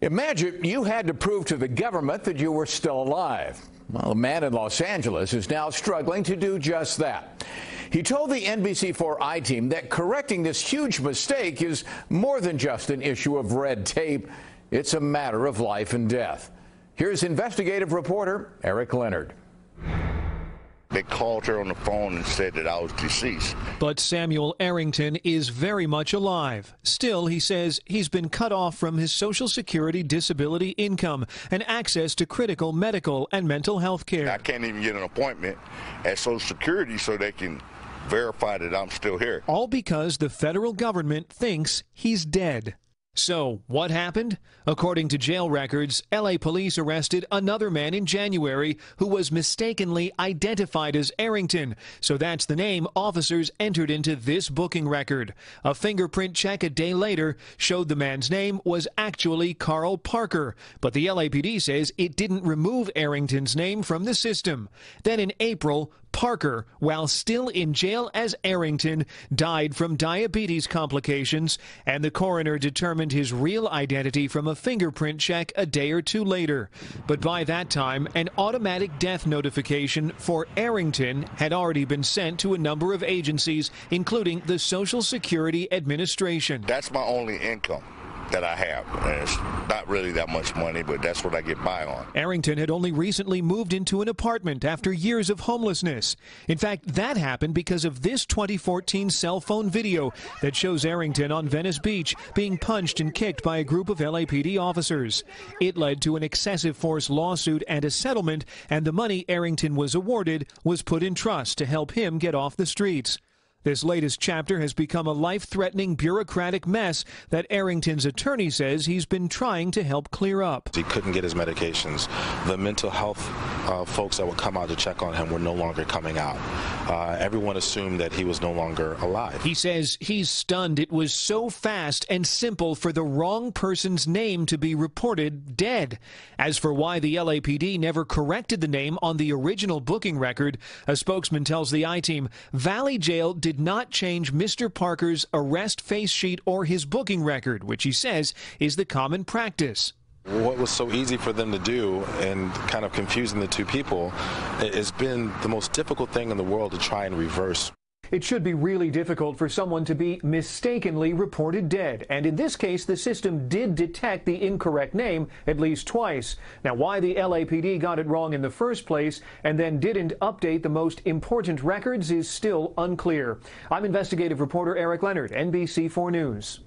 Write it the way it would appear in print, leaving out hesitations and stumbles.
Imagine you had to prove to the government that you were still alive. Well, a man in Los Angeles is now struggling to do just that. He told the NBC4 I-Team that correcting this huge mistake is more than just an issue of red tape. It's a matter of life and death. Here's investigative reporter Eric Leonard. They called her on the phone and said that I was deceased. But Samuel Arrington is very much alive. Still, he says he's been cut off from his Social Security disability income and access to critical medical and mental health care. I can't even get an appointment at Social Security so they can verify that I'm still here. All because the federal government thinks he's dead. So, what happened? According to jail records, L.A. police arrested another man in January who was mistakenly identified as Arrington. So that's the name officers entered into this booking record. A fingerprint check a day later showed the man's name was actually Carl Parker. But the LAPD says it didn't remove Arrington's name from the system. Then in April, Parker, while still in jail as Arrington, died from diabetes complications, and the coroner determined his real identity from a fingerprint check a day or two later. But by that time, an automatic death notification for Arrington had already been sent to a number of agencies, including the Social Security Administration. That's my only income that I have. And it's not really that much money, but that's what I get by on. Arrington had only recently moved into an apartment after years of homelessness. In fact, that happened because of this 2014 cell phone video that shows Arrington on Venice Beach being punched and kicked by a group of LAPD officers. It led to an excessive force lawsuit and a settlement, and the money Arrington was awarded was put in trust to help him get off the streets. This latest chapter has become a life-threatening bureaucratic mess that Arrington's attorney says he's been trying to help clear up. He couldn't get his medications. The mental health folks that would come out to check on him were no longer coming out. Everyone assumed that he was no longer alive. He says he's stunned it was so fast and simple for the wrong person's name to be reported dead. As for why the LAPD never corrected the name on the original booking record, a spokesman tells the I-Team Valley Jail did not change Mr. Parker's arrest face sheet or his booking record, which he says is the common practice. What was so easy for them to do and kind of confusing the two people has been the most difficult thing in the world to try and reverse. It should be really difficult for someone to be mistakenly reported dead, and in this case the system did detect the incorrect name at least twice. Now, why the LAPD got it wrong in the first place and then didn't update the most important records is still unclear. I'm investigative reporter Eric Leonard, NBC4 News.